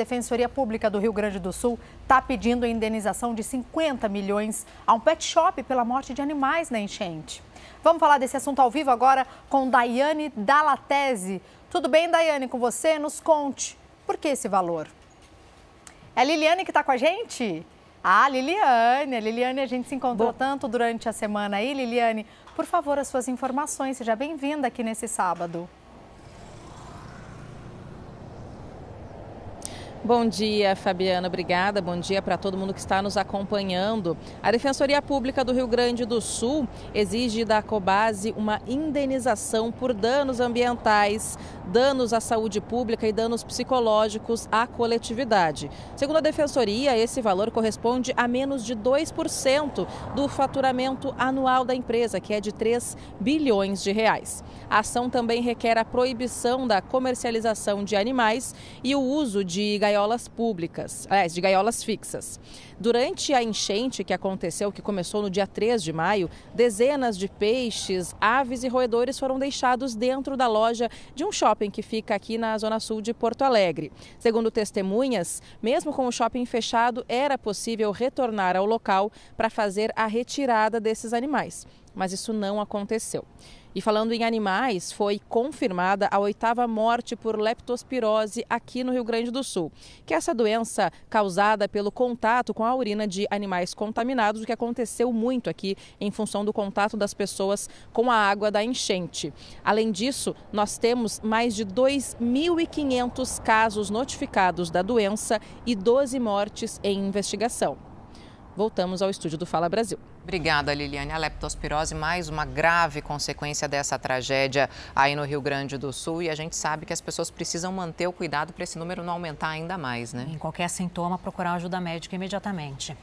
Defensoria Pública do Rio Grande do Sul está pedindo a indenização de 50 milhões a um pet shop pela morte de animais na enchente. Vamos falar desse assunto ao vivo agora com Daiane Dalatese. Tudo bem, Daiane, com você? Nos conte, por que esse valor? É a Liliane que está com a gente? Ah, Liliane, a gente se encontrou tanto durante a semana aí. Liliane, por favor, as suas informações, seja bem-vinda aqui nesse sábado. Bom dia, Fabiana. Obrigada. Bom dia para todo mundo que está nos acompanhando. A Defensoria Pública do Rio Grande do Sul exige da Cobasi uma indenização por danos ambientais, danos à saúde pública e danos psicológicos à coletividade. Segundo a Defensoria, esse valor corresponde a menos de 2% do faturamento anual da empresa, que é de 3 bilhões de reais. A ação também requer a proibição da comercialização de animais e o uso de gaiolas fixas. Durante a enchente que aconteceu, que começou no dia 3 de maio, dezenas de peixes, aves e roedores foram deixados dentro da loja de um shopping que fica aqui na zona sul de Porto Alegre. Segundo testemunhas, mesmo com o shopping fechado, era possível retornar ao local para fazer a retirada desses animais, mas isso não aconteceu. E falando em animais, foi confirmada a 8ª morte por leptospirose aqui no Rio Grande do Sul, que é essa doença causada pelo contato com a urina de animais contaminados, o que aconteceu muito aqui em função do contato das pessoas com a água da enchente. Além disso, nós temos mais de 2.500 casos notificados da doença e 12 mortes em investigação. Voltamos ao estúdio do Fala Brasil. Obrigada, Liliane. A leptospirose, mais uma grave consequência dessa tragédia aí no Rio Grande do Sul. E a gente sabe que as pessoas precisam manter o cuidado para esse número não aumentar ainda mais, né? Em qualquer sintoma, procurar ajuda médica imediatamente.